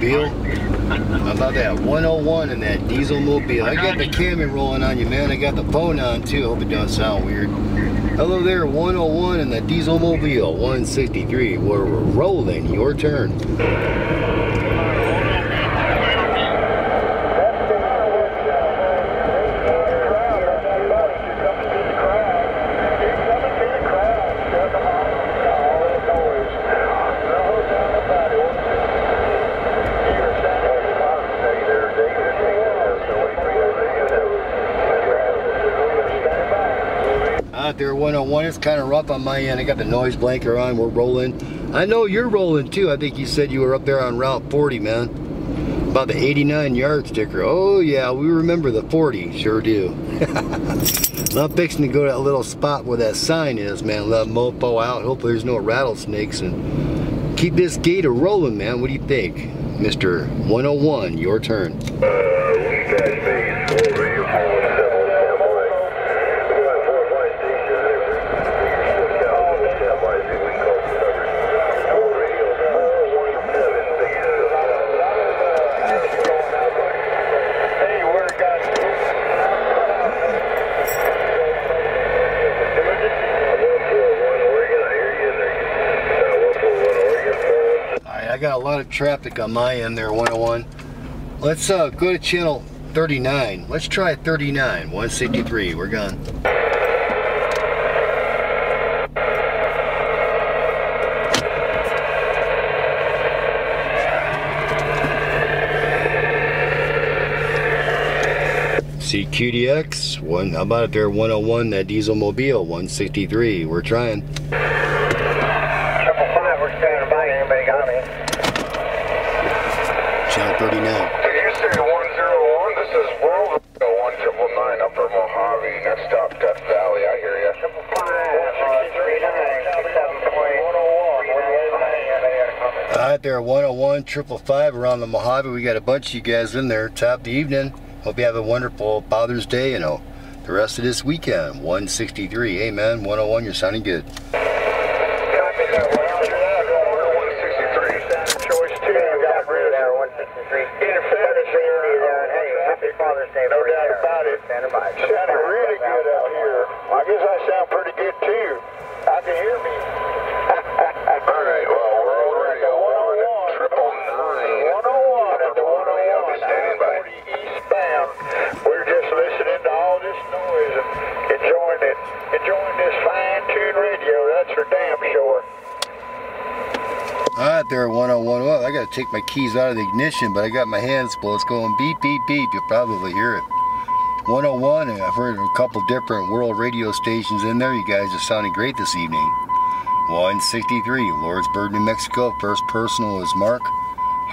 mobile. About that 101 in that diesel mobile. I got the camera rolling on you, man. I got the phone on too. Hope it don't sound weird. Hello there, 101 in the diesel mobile 163. We're rolling. Your turn. There 101, it's kind of rough on my end. I got the noise blanker on. We're rolling. I know you're rolling too. I think you said you were up there on Route 40, man. About the 89 yard sticker. Oh yeah, we remember the 40. Sure do. I'm fixing to go to that little spot where that sign is, man. Let mofo out. Hopefully there's no rattlesnakes, and keep this gate a rolling, man. What do you think, Mr. 101? Your turn. Got a lot of traffic on my end there, 101. Let's go to channel 39. Let's try 39, 163. We're gone. CQDX, one. How about it there, 101, that diesel mobile, 163. We're trying. Channel 39. UC 101, this is World 199 Upper Mojave. Next stop, Death Valley. I hear you. 101. All right, there, 101, 555 around the Mojave. We got a bunch of you guys in there. Top of the evening. Hope you have a wonderful Father's Day and the rest of this weekend. 163. Hey, man, 101, you're sounding good. There 101. Well, I got to take my keys out of the ignition, but I got my hands full. It's going beep, beep, beep. You'll probably hear it. 101, and I've heard a couple different world radio stations in there. You guys are sounding great this evening. 163, Lordsburg, New Mexico. First personal is Mark.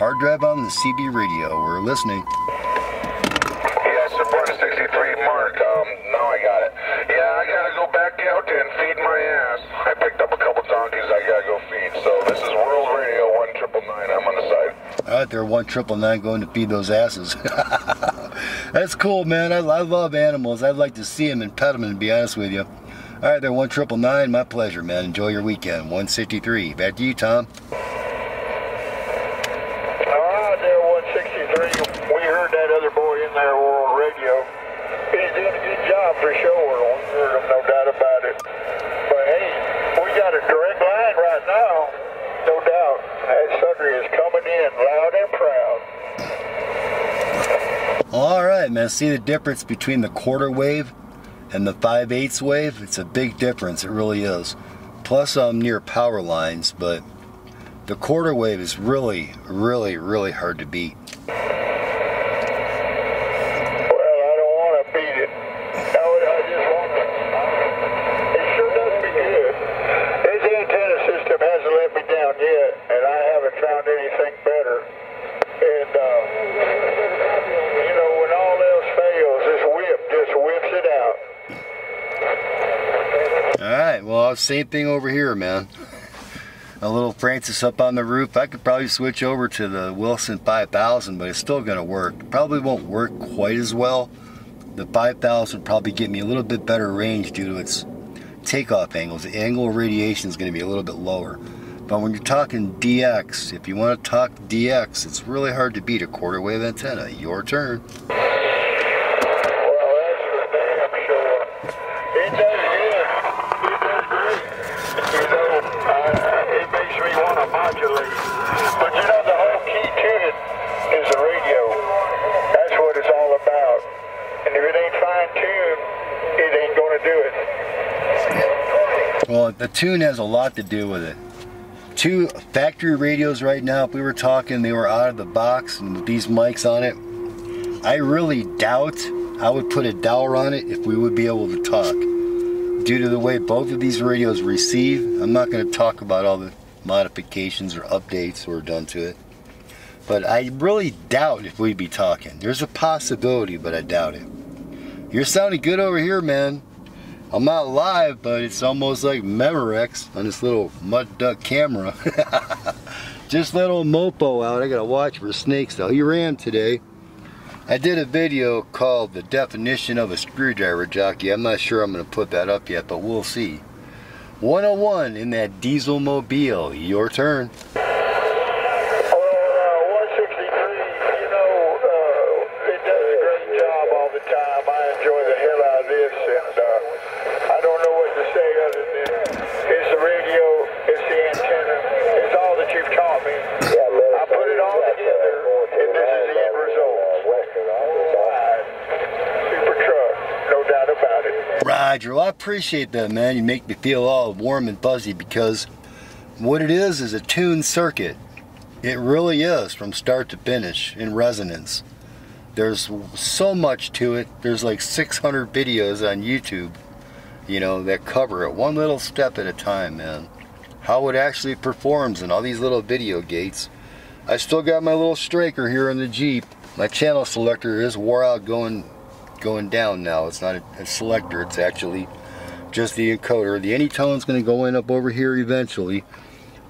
Hard drive on the CB radio. We're listening. Yes, sir, 163, Mark. No, I got it. Yeah, I got to go back out and feed my ass. I picked up a couple donkeys I got to go feed, so this is World Radio 1999. I'm on the side. All right, there, 1999 going to feed those asses. That's cool, man. I love animals. I'd like to see them and pet them, to be honest with you. All right, there, 1999. My pleasure, man. Enjoy your weekend. 163. Back to you, Tom. All right, there, 163. We heard that other boy in there, World Radio. He's doing a good job for sure. No doubt about it. But hey, we got a direct line right now. No doubt. That sucker is coming in loud and proud. All right, man. See the difference between the quarter wave and the 5/8 wave? It's a big difference. It really is. Plus, I'm near power lines, but the quarter wave is really, really, really hard to beat. Same thing over here, man. A little Francis up on the roof. I could probably switch over to the Wilson 5000, but it's still gonna work. Probably won't work quite as well. The 5000 probably get me a little bit better range due to its takeoff angles. The angle of radiation is gonna be a little bit lower. But when you're talking DX, if you want to talk DX, it's really hard to beat a quarter wave antenna. Your turn. Well, the tune has a lot to do with it. Two factory radios right now, if we were talking, they were out of the box and with these mics on it, I really doubt I would put a dollar on it if we would be able to talk. Due to the way both of these radios receive, I'm not going to talk about all the modifications or updates that were done to it. But I really doubt if we'd be talking. There's a possibility, but I doubt it. You're sounding good over here, man. I'm not live, but it's almost like Memorex on this little mud duck camera. Just let old Mopo out. I gotta watch for snakes though. He ran today. I did a video called The Definition of a Screwdriver Jockey. I'm not sure I'm gonna put that up yet, but we'll see. 101 in that diesel mobile. Your turn. Well, I appreciate that, man. You make me feel all warm and fuzzy, because what it is a tuned circuit. It really is, from start to finish in resonance. There's so much to it. There's like 600 videos on YouTube, you know, that cover it one little step at a time, man. How it actually performs and all these little video gates. I still got my little Stryker here on the Jeep. My channel selector is wore out going down now. It's not a selector, it's actually just the encoder. The AnyTone's going to go in up over here eventually,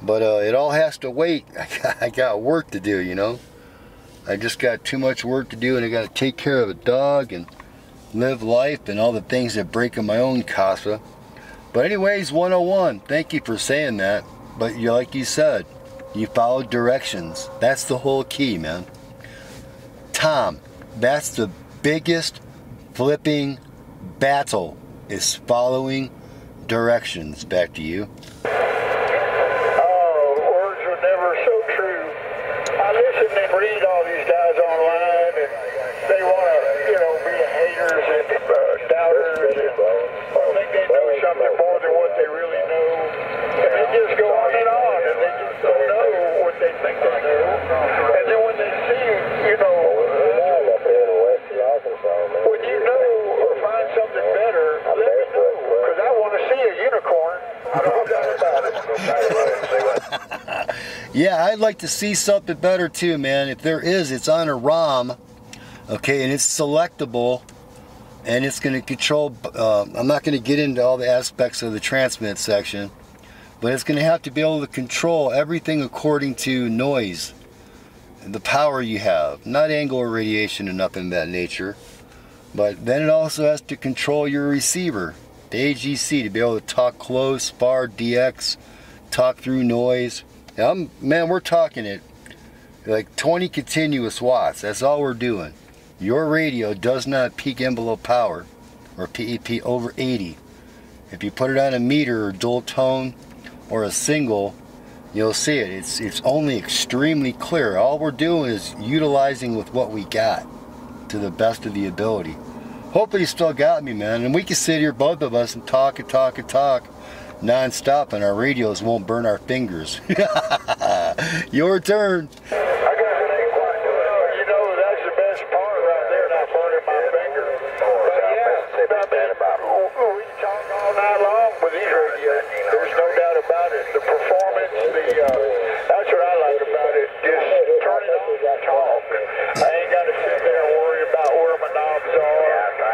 but it all has to wait. I got work to do, you know. I just got too much work to do, and I got to take care of a dog and live life and all the things that break in my own casa. But anyways, 101, thank you for saying that. But like you said, you followed directions. That's the whole key, man. Tom, that's the biggest flipping battle, is following directions. Back to you. Oh, words were never so true. I listen and read all these guys online, and they want to, you know, be haters and doubters, and think they know something more than what they really know. And they just go on, and they just don't know what they think they know. And then when they see, you know, when you know or find something better, let me know, because I want to see a unicorn. I don't know about it. Yeah, I'd like to see something better too, man. If there is, it's on a ROM, okay, and it's selectable, and it's going to control, I'm not going to get into all the aspects of the transmit section, but it's going to have to be able to control everything according to noise. The power you have, not angle or radiation and nothing of that nature, but then it also has to control your receiver, the AGC, to be able to talk close, far, DX, talk through noise. Now man, we're talking it like 20 continuous watts. That's all we're doing. Your radio does not peak envelope power or PEP over 80. If you put it on a meter or dual tone or a single, you'll see it. It's only extremely clear. All we're doing is utilizing with what we got to the best of the ability. Hopefully you still got me, man. And we can sit here, both of us, and talk and talk and talk non-stop, and our radios won't burn our fingers. Your turn. I got an 8-watt. You know, that's the best part right there, not burning my finger. But yeah, about that, about we talk all night long with these radios. There's no doubt about it. The performance, that's what I like about it. Just turn it on and talk. I ain't got to sit there and worry about where my knobs are.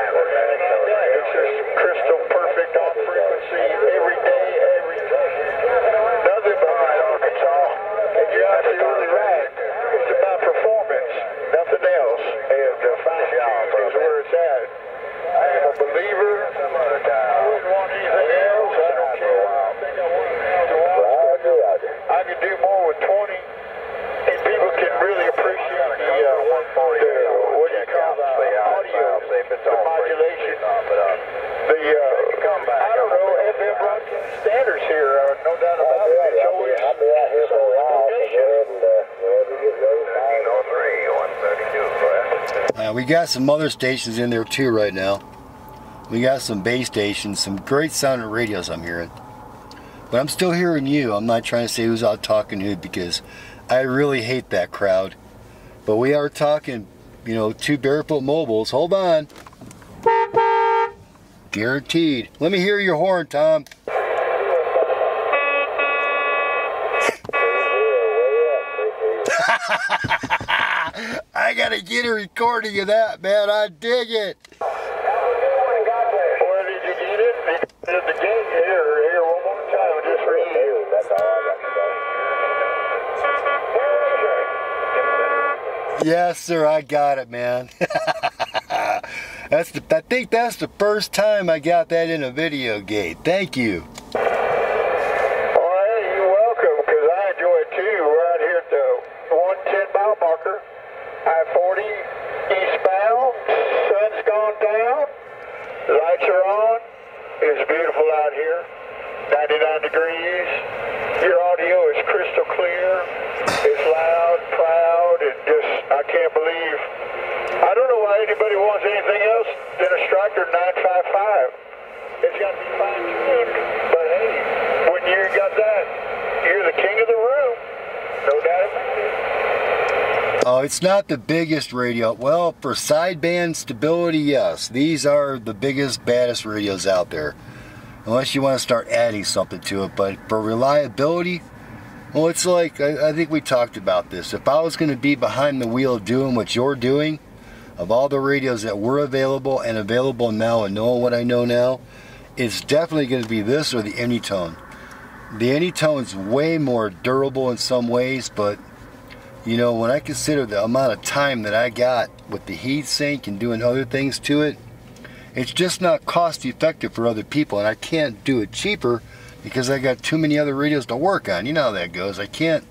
It's just crystal perfect on frequency every day, every time. Nothing but right, Arkansas. And you're absolutely right. doubt about it. It sure is. I'll be out here for a while. We got some other stations in there too right now. We got some base stations, some great sounding radios I'm hearing. But I'm still hearing you. I'm not trying to say who's out talking who because I really hate that crowd. But we are talking, you know, two barefoot mobiles. Hold on. Guaranteed. Let me hear your horn, Tom. I gotta get a recording of that, man. I dig it. How was it when it got there? Where did you get it? Did the gate here one more time? Just read you. That's all I got to say. Yes, sir. I got it, man. I think that's the first time I got that in a video gate. Thank you. Stryker 955. It's got to be fine-tuned, but hey, when you got that, you're the king of the room. No doubt about it. Oh, it's not the biggest radio. Well, for sideband stability, yes. These are the biggest, baddest radios out there. Unless you want to start adding something to it, but for reliability, well, it's like, I think we talked about this. If I was going to be behind the wheel doing what you're doing, of all the radios that were available and available now and knowing what I know now, it's definitely going to be this or the AnyTone. The AnyTone's way more durable in some ways, but you know, when I consider the amount of time that I got with the heat sink and doing other things to it, it's just not cost effective for other people, and I can't do it cheaper because I got too many other radios to work on. You know how that goes. I can't,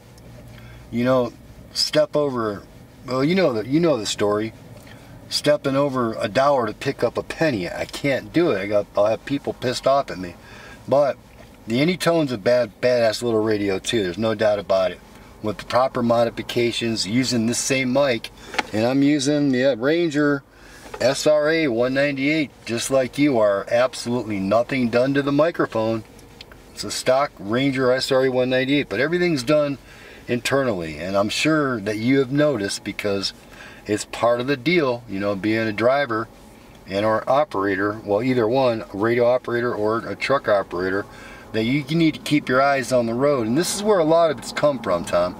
you know, step over, well, you know the story. Stepping over a dollar to pick up a penny. I can't do it. I'll have people pissed off at me. But the AnyTone's a badass little radio too. There's no doubt about it. With the proper modifications, using this same mic, and I'm using the Ranger SRA 198, just like you are. Absolutely nothing done to the microphone. It's a stock Ranger SRA 198, but everything's done internally, and I'm sure that you have noticed because it's part of the deal, you know, being a driver and or operator, well, either one, a radio operator or a truck operator, that you need to keep your eyes on the road. And this is where a lot of it's come from, Tom,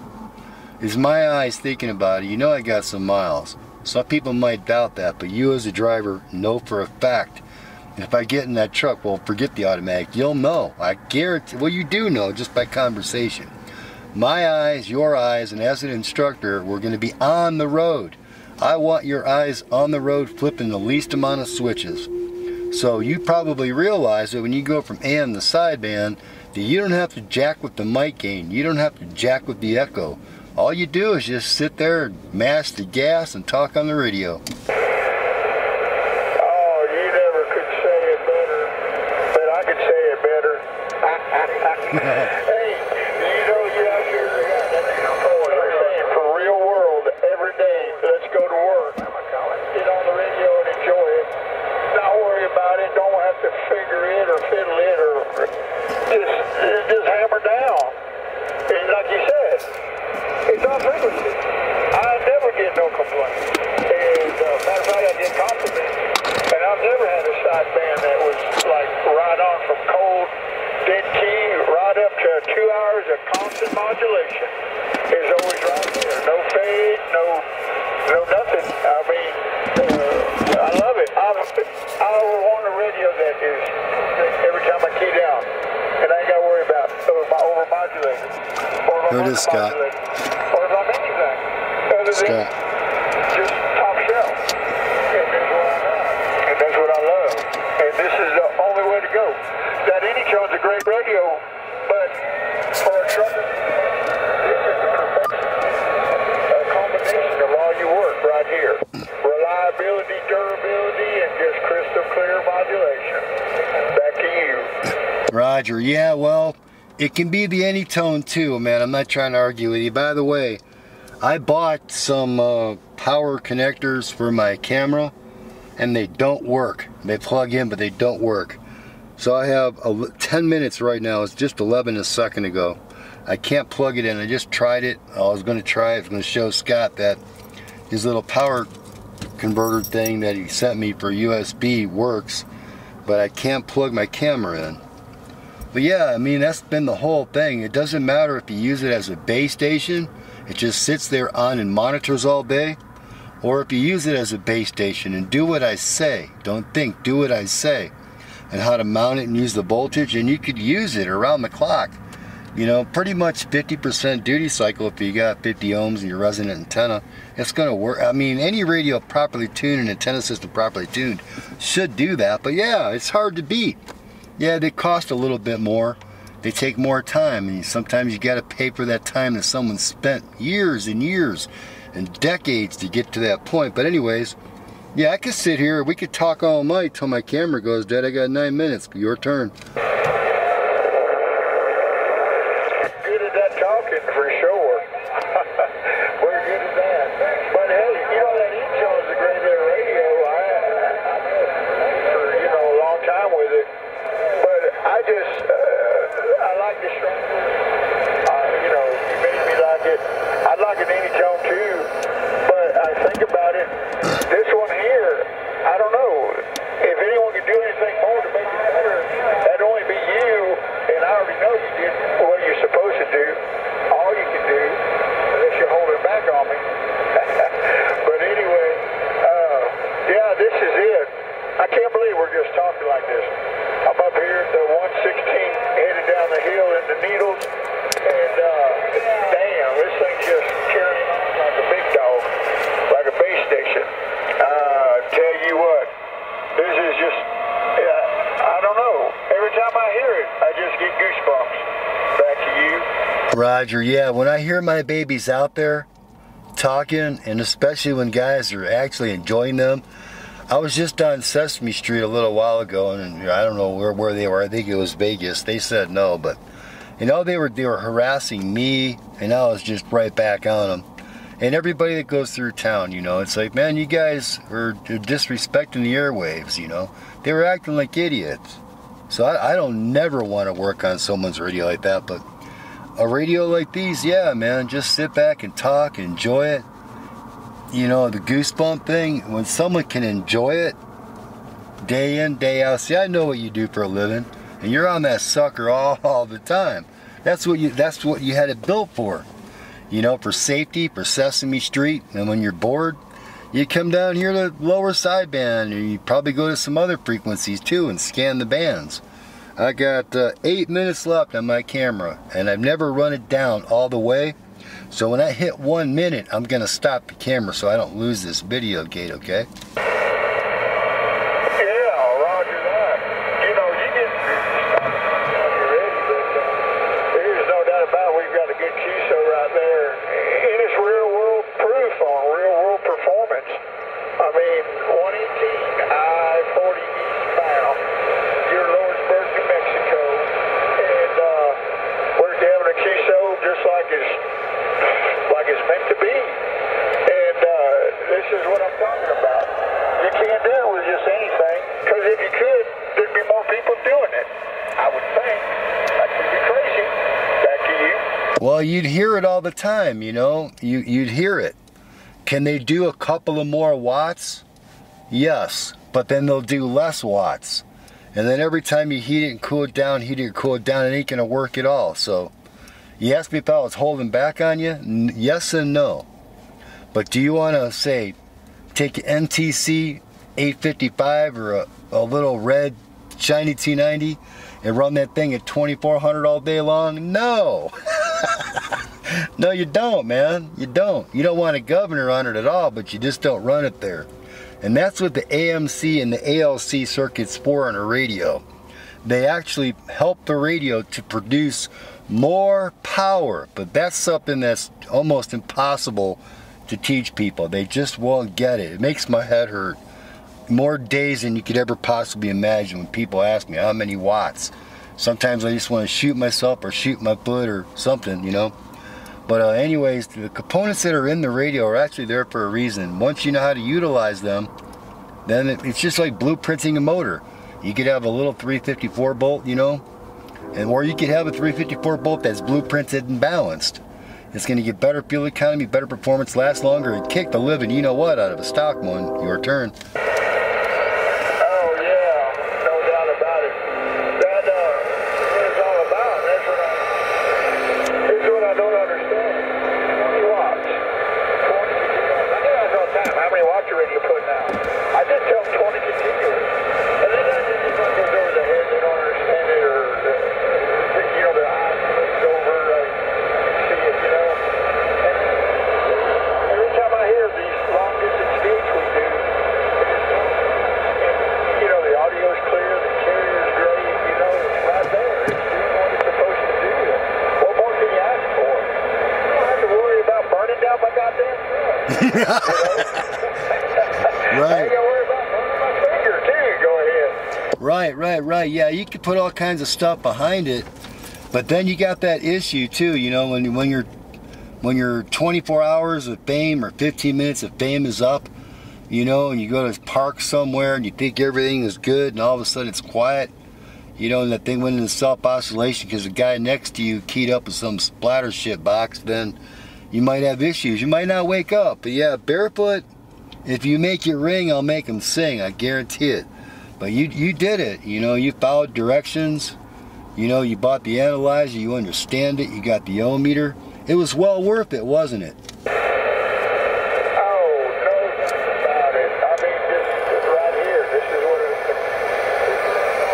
is my eyes thinking about it. You know, I got some miles. Some people might doubt that, but you as a driver know for a fact. And if I get in that truck, well, forget the automatic. You'll know. I guarantee, well, you do know just by conversation. My eyes, your eyes, and as an instructor, we're going to be on the road. I want your eyes on the road flipping the least amount of switches. So you probably realize that when you go from AM to sideband, that you don't have to jack with the mic gain. You don't have to jack with the echo. All you do is just sit there and mash the gas and talk on the radio. Oh, you never could say it better, but I could say it better. Just hammer down, and like you said, it's on frequency. I never get no complaints, and matter of fact, I get compliments, and I've never had a sideband that was like right on from cold, dead key, right up to 2 hours of constant modulation. It's always right there, no fade, no nothing. I mean, I love it. I want a radio that is every time I key down, and I ain't got to worry about overmodulating or about Scott. Or about anything. Other Scott. Than just top shelf. And that's what I love. And that's what I love. And this is the only way to go. That AnyTone's a great radio, but for a trucker, this is a perfection. A combination of all your work right here. Reliability, durability, and just crystal clear modulation. Back to you. Roger, yeah, well, It can be the AnyTone too, man. I'm not trying to argue with you. By the way, I bought some power connectors for my camera, and they don't work. They plug in, but they don't work. So I have 10 minutes right now. It's just 11 a second ago. I can't plug it in. I just tried it. I was going to try it. I was going to show Scott that his little power converter thing that he sent me for USB works, but I can't plug my camera in. But yeah, I mean, that's been the whole thing. It doesn't matter if you use it as a base station, it just sits there on and monitors all day, or if you use it as a base station and do what I say, don't think, do what I say, and how to mount it and use the voltage, and you could use it around the clock. You know, pretty much 50% duty cycle if you got 50 ohms in your resonant antenna. It's going to work. I mean, any radio properly tuned and antenna system properly tuned should do that. But yeah, it's hard to beat. Yeah, they cost a little bit more. They take more time. And sometimes you got to pay for that time that someone spent years and years and decades to get to that point. But anyways, yeah, I could sit here. We could talk all night till my camera goes dead. I got 9 minutes. Your turn. Roger, yeah, when I hear my babies out there talking, and especially when guys are actually enjoying them. I was just on Sesame Street a little while ago, and I don't know where they were. I think it was Vegas. They said no, but you know, they were harassing me, and I was just right back on them. And everybody that goes through town, you know, it's like, man, you guys are disrespecting the airwaves, you know. They were acting like idiots. So I don't never want to work on someone's radio like that, but a radio like these, yeah, man, just sit back and talk, enjoy it. You know, the goosebump thing, when someone can enjoy it day in, day out. See, I know what you do for a living, and you're on that sucker all the time. That's what you had it built for. You know, for safety, for Sesame Street, and when you're bored, you come down here to lower sideband, and you probably go to some other frequencies too and scan the bands. I got 8 minutes left on my camera, and I've never run it down all the way. So when I hit 1 minute, I'm going to stop the camera so I don't lose this video gate, okay? Well, you'd hear it all the time, you know. You'd hear it. Can they do a couple of more watts? Yes, but then they'll do less watts. And then every time you heat it and cool it down, it ain't gonna work at all. So you asked me if I was holding back on you? Yes and no. But do you wanna say, take an NTC 855 or a little red shiny T90 and run that thing at 2400 all day long? No. No, you don't, man. You don't. You don't want a governor on it at all, but you just don't run it there. And that's what the AMC and the ALC circuits for on a radio. They actually help the radio to produce more power, but that's something that's almost impossible to teach people. They just won't get it. It makes my head hurt more days than you could ever possibly imagine when people ask me how many watts. Sometimes I just want to shoot myself or shoot my foot or something, you know. But anyways, the components that are in the radio are actually there for a reason. Once you know how to utilize them, then it's just like blueprinting a motor. You could have a little 354 bolt, you know, or you could have a 354 bolt that's blueprinted and balanced. It's going to get better fuel economy, better performance, last longer, and kick the living you know what out of a stock one. Your turn. Right, yeah, you could put all kinds of stuff behind it, but then you got that issue too, you know, when your 24 hours of fame or 15 minutes of fame is up, you know, and you go to park somewhere and you think everything is good, and all of a sudden it's quiet, you know, and that thing went into self-oscillation because the guy next to you keyed up with some splatter shit box, then you might have issues. You might not wake up. But yeah, barefoot, if you make your ring, I'll make them sing, I guarantee it. But you did it, you know, you followed directions, you know, you bought the analyzer, you understand it, you got the ohmmeter. It was well worth it, wasn't it? Oh, no doubt about it. I mean, this right here, this is what it's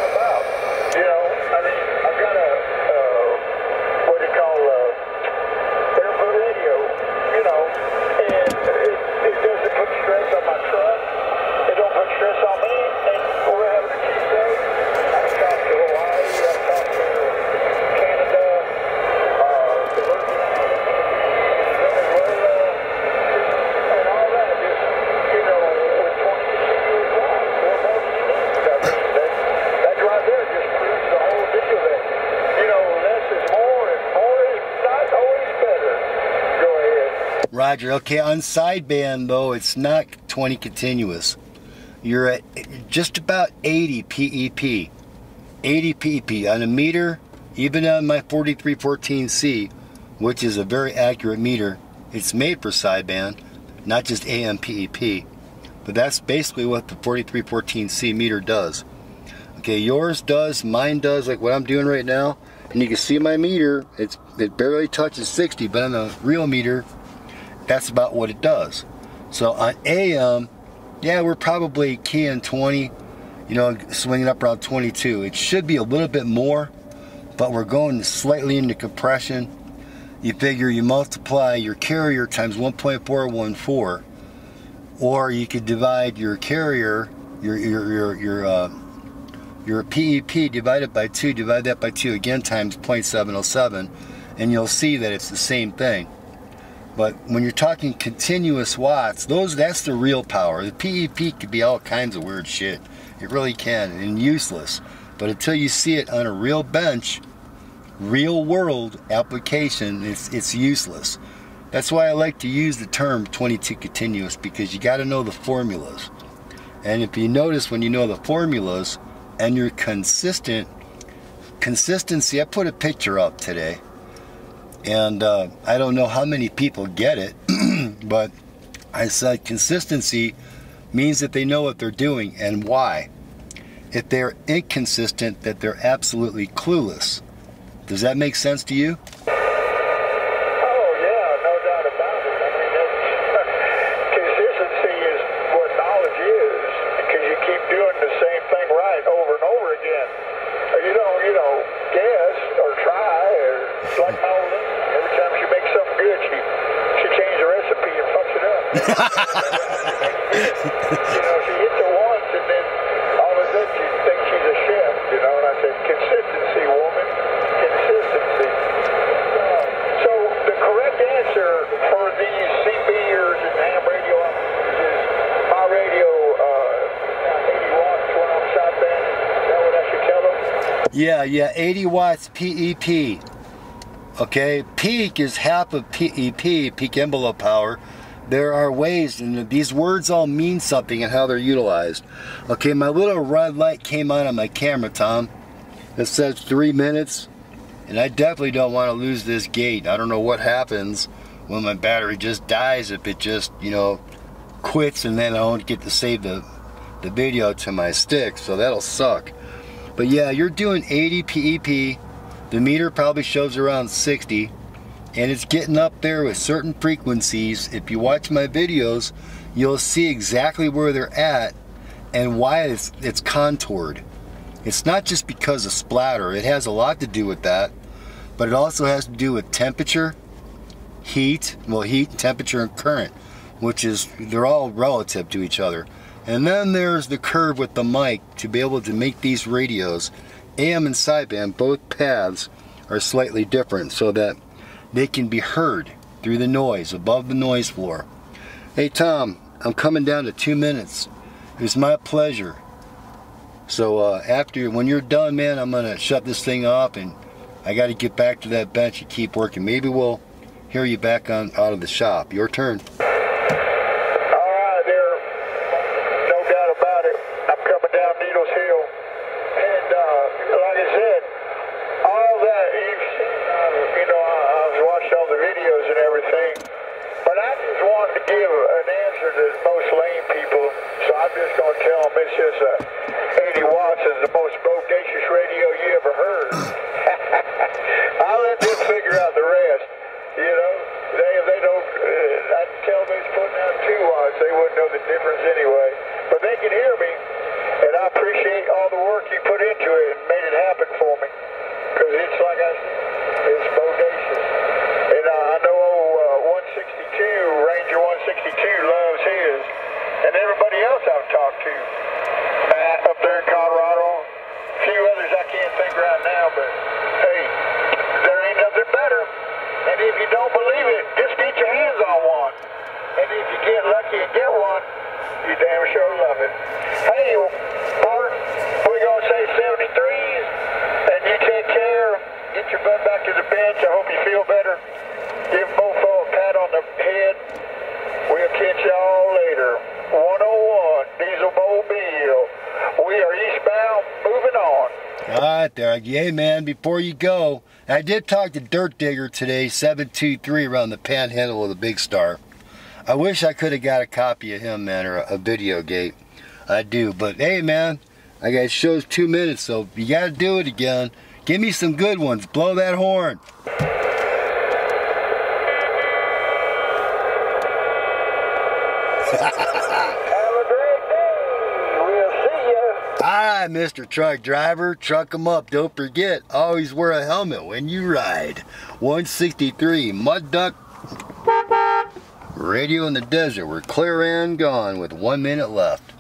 all about. You know, I mean, I've got a, what do you call, barefoot radio, you know, and it doesn't put stress on my truck, it don't put stress on me. Roger. Okay, on sideband though, it's not 20 continuous. You're at just about 80 PEP. 80 PEP on a meter, even on my 4314C, which is a very accurate meter. It's made for sideband, not just AM PEP. But that's basically what the 4314C meter does. Okay, yours does, mine does, like what I'm doing right now. And you can see my meter, it barely touches 60, but on the real meter, that's about what it does. So on AM, yeah, we're probably keying 20, you know, swinging up around 22. It should be a little bit more, but we're going slightly into compression. You figure you multiply your carrier times 1.414, or you could divide your carrier, your PEP divided by 2, divide that by 2 again times 0.707, and you'll see that it's the same thing. But when you're talking continuous watts, that's the real power. The PEP could be all kinds of weird shit. It really can, and useless. But until you see it on a real bench, real world application, it's useless. That's why I like to use the term 22 continuous, because you gotta know the formulas. And if you notice, when you know the formulas and you're consistent, consistency, I put a picture up today. And I don't know how many people get it, but I said consistency means that they know what they're doing and why. If they're inconsistent, that they're absolutely clueless. Does that make sense to you? Yeah, 80 watts PEP. Okay, peak is half of PEP, peak envelope power. There are ways, and these words all mean something and how they're utilized. Okay, my little red light came on my camera, Tom. It says 3 minutes, and I definitely don't want to lose this gate. I don't know what happens when my battery just dies, if it just, you know, quits, and then I don't get to save the video to my stick, so that'll suck. But yeah, you're doing 80 PEP. The meter probably shows around 60. And it's getting up there with certain frequencies. If you watch my videos, you'll see exactly where they're at and why it's contoured. It's not just because of splatter. It has a lot to do with that, but it also has to do with temperature, heat, well, heat, temperature, and current, which is, they're all relative to each other. And then there's the curve with the mic to be able to make these radios. AM and sideband, both paths are slightly different so that they can be heard through the noise, above the noise floor. Hey Tom, I'm coming down to 2 minutes. It was my pleasure. So when you're done, man, I'm gonna shut this thing off, and I gotta get back to that bench and keep working. Maybe we'll hear you back on out of the shop. Your turn. All right, there. No doubt about it. I'm coming down Needles Hill, and like I said, all that you know, I've watched all the videos and everything, but I just wanted to give an answer to most lame people, so I'm just going to tell them it's just 80 watts is the most bodacious radio you ever heard. I'll let them figure out the rest, you know. They don't, I'd tell them it's putting out 2 watts, they wouldn't know the difference anyway, but they can hear me, and I appreciate all the work you put into it and made it happen for me, because it's like I said, it's bodacious. And I know old 162, Ranger 162 loves his, and everybody else I've talked to up there in Colorado, a few others I can't think right now, but hey, there ain't nothing better. And if you don't believe it, just get your hands on one. And if you get lucky and get one, you damn sure love it. Hey, Bart, we're going to say 73s, and you take care. Get your butt back to the bench. I hope you feel better. Give Mofo a pat on the head. We'll catch y'all later. 101, Diesel Mobile. We are eastbound, moving on. All right, Derek. Yay, man, before you go, I did talk to Dirt Digger today, 723, around the panhandle of the Big Star. I wish I could have got a copy of him, man, or a video gate. I do, but hey, man, I got shows 2 minutes, so you got to do it again. Give me some good ones. Blow that horn. Have a great day. We'll see you. Alright, Mr. Truck Driver. Truck 'em up. Don't forget, always wear a helmet when you ride. 163 Mud Duck Radio in the Desert. We're clear and gone with 1 minute left.